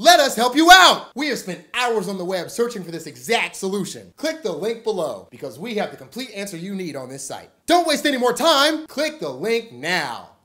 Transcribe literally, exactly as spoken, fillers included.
Let us help you out! We have spent hours on the web searching for this exact solution. Click the link below because we have the complete answer you need on this site. Don't waste any more time. Click the link now.